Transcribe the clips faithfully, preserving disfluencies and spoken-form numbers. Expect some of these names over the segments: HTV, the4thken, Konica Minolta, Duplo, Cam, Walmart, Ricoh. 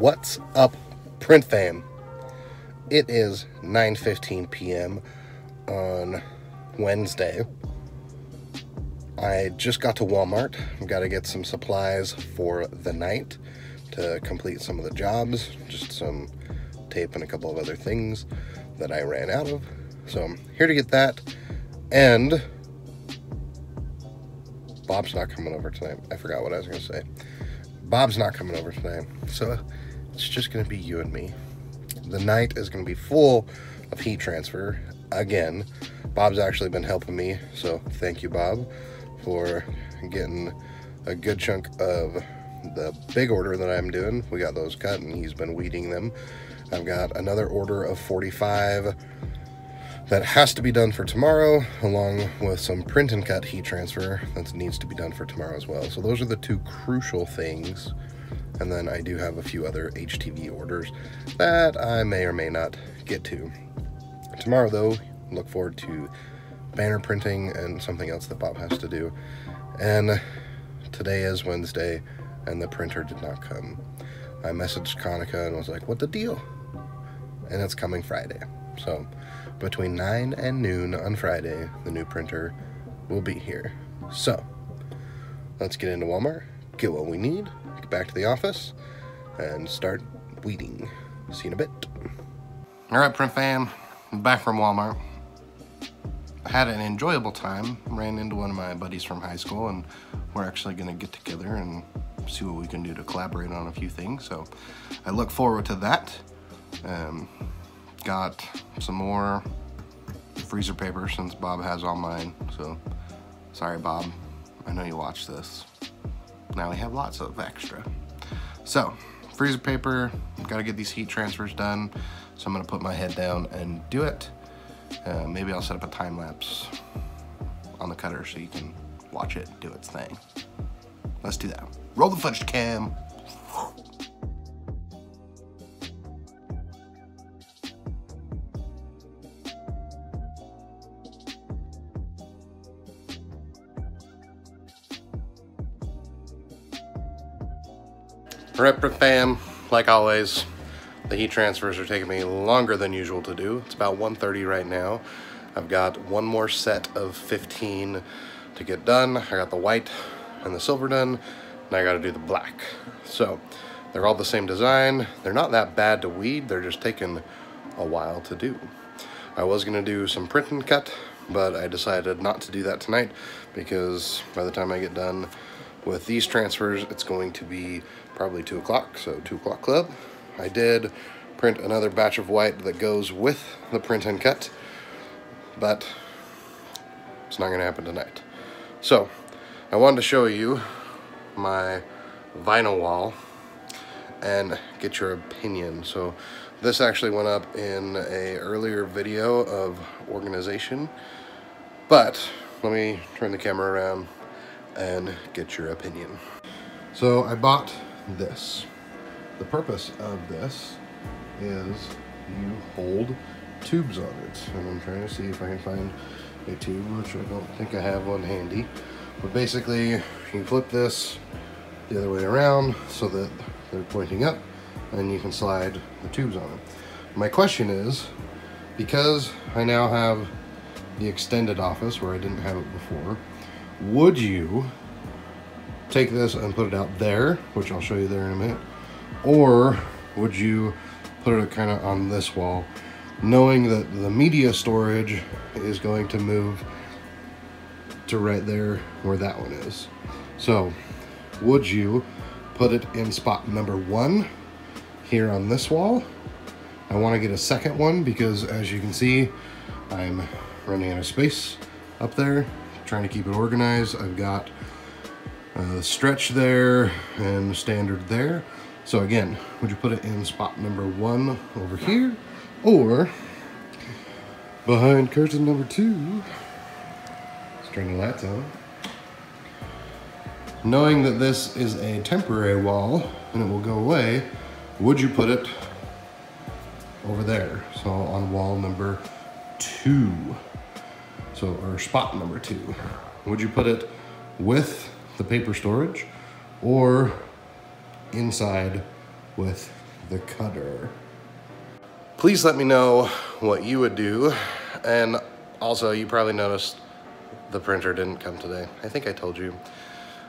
What's up, print fam? It is nine fifteen p m on Wednesday. I just got to Walmart. I've got to get some supplies for the night to complete some of the jobs, just some tape and a couple of other things that I ran out of. So I'm here to get that, and Bob's not coming over tonight. I forgot what I was going to say. Bob's not coming over tonight, so it's just going to be you and me. The night is going to be full of heat transfer again. Bob's actually been helping me, so thank you, Bob, for getting a good chunk of the big order that I'm doing. We got those cut, and he's been weeding them. I've got another order of forty-five that has to be done for tomorrow, along with some print and cut heat transfer that needs to be done for tomorrow as well. So those are the two crucial things. And then I do have a few other H T V orders that I may or may not get to. Tomorrow, though, look forward to banner printing and something else that Bob has to do. And today is Wednesday, and the printer did not come. I messaged Konica and was like, what the deal? And it's coming Friday. So between nine and noon on Friday, the new printer will be here. So let's get into Walmart, get what we need, get back to the office, and start weeding. See you in a bit. All right, print fam, I'm back from Walmart. I had an enjoyable time. Ran into one of my buddies from high school, and we're actually gonna get together and see what we can do to collaborate on a few things. So I look forward to that. Um, Got some more freezer paper since Bob has all mine. So, sorry, Bob. I know you watch this. Now we have lots of extra. So, freezer paper. Gotta get these heat transfers done. So I'm gonna put my head down and do it. Uh, maybe I'll set up a time lapse on the cutter so you can watch it do its thing. Let's do that. Roll the fudge cam. Print fam, like always, the heat transfers are taking me longer than usual to do. It's about one thirty right now. I've got one more set of fifteen to get done. I got the white and the silver done, and I got to do the black. So they're all the same design. They're not that bad to weed. They're just taking a while to do. I was going to do some print and cut, but I decided not to do that tonight because by the time I get done with these transfers, it's going to be probably two o'clock, so two o'clock club. I did print another batch of white that goes with the print and cut, but it's not gonna happen tonight. So I wanted to show you my vinyl wall and get your opinion. So this actually went up in a earlier video of organization, but let me turn the camera around and get your opinion. So I bought this. The purpose of this is you hold tubes on it, and I'm trying to see if I can find a tube, which I don't think I have one handy, but basically you can flip this the other way around so that they're pointing up and you can slide the tubes on it. My question is, because I now have the extended office where I didn't have it before, would you take this and put it out there, which I'll show you there in a minute, or would you put it kind of on this wall, knowing that the media storage is going to move to right there where that one is? So would you put it in spot number one here on this wall? I want to get a second one because, as you can see, I'm running out of space up there, trying to keep it organized. I've got Uh, stretch there and standard there. So again, would you put it in spot number one over here, or behind curtain number two? Let's turn the lights on. Knowing that this is a temporary wall and it will go away, would you put it over there? So on wall number two, so or spot number two, would you put it with the paper storage or inside with the cutter. Please let me know what you would do. And also, you probably noticed the printer didn't come today. I think I told you.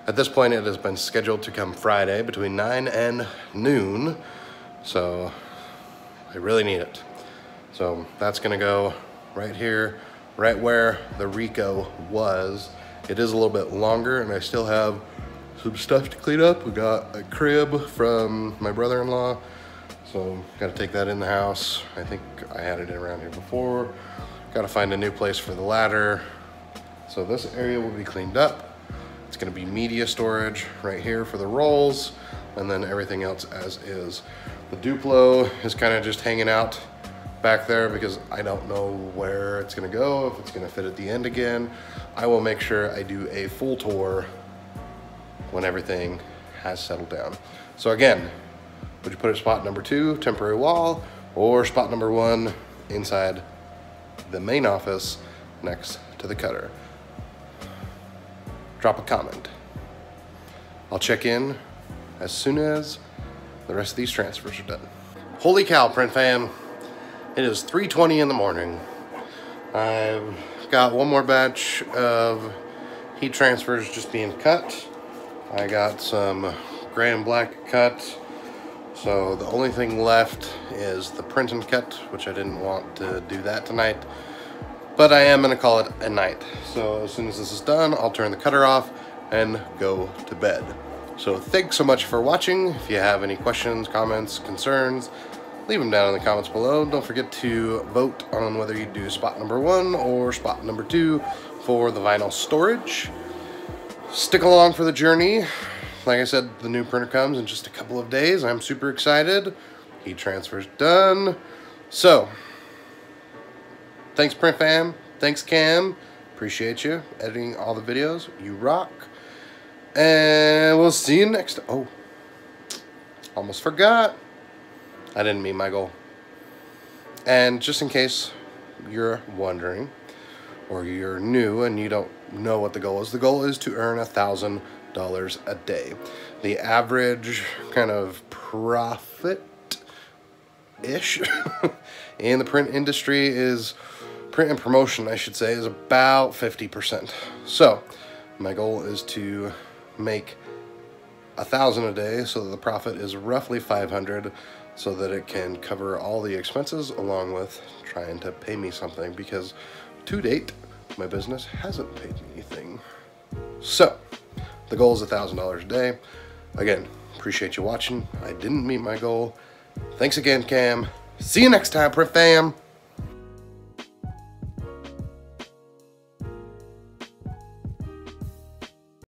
At this point, it has been scheduled to come Friday between nine and noon. So I really need it. So that's gonna go right here, right where the Ricoh was. It is a little bit longer and I still have some stuff to clean up. We got a crib from my brother-in-law, so gotta take that in the house. I think I had it around here before. Gotta find a new place for the ladder. So this area will be cleaned up. It's gonna be media storage right here for the rolls, and then everything else as is. The Duplo is kind of just hanging out back there because I don't know where it's gonna go, if it's gonna fit at the end again. I will make sure I do a full tour when everything has settled down. So again, would you put it spot number two, temporary wall, or spot number one inside the main office next to the cutter? Drop a comment. I'll check in as soon as the rest of these transfers are done. Holy cow, print fam. It is three twenty in the morning. I've got one more batch of heat transfers just being cut. I got some gray and black cut. So the only thing left is the print and cut, which I didn't want to do that tonight, but I am gonna call it a night. So as soon as this is done, I'll turn the cutter off and go to bed. So thanks so much for watching. If you have any questions, comments, concerns, leave them down in the comments below. Don't forget to vote on whether you do spot number one or spot number two for the vinyl storage. Stick along for the journey. Like I said, the new printer comes in just a couple of days. I'm super excited. Heat transfer's done. So, thanks Print Fam, thanks Cam. Appreciate you editing all the videos. You rock. And we'll see you next. Oh, almost forgot. I didn't meet my goal. And just in case you're wondering, or you're new and you don't know what the goal is, the goal is to earn a thousand dollars a day. The average kind of profit-ish in the print industry is, print and promotion, I should say, is about fifty percent. So my goal is to make a thousand a day so that the profit is roughly five hundred, so that it can cover all the expenses along with trying to pay me something, because to date, my business hasn't paid me anything. So the goal is a thousand dollars a day. Again, appreciate you watching. I didn't meet my goal. Thanks again, Cam. See you next time, Print Fam.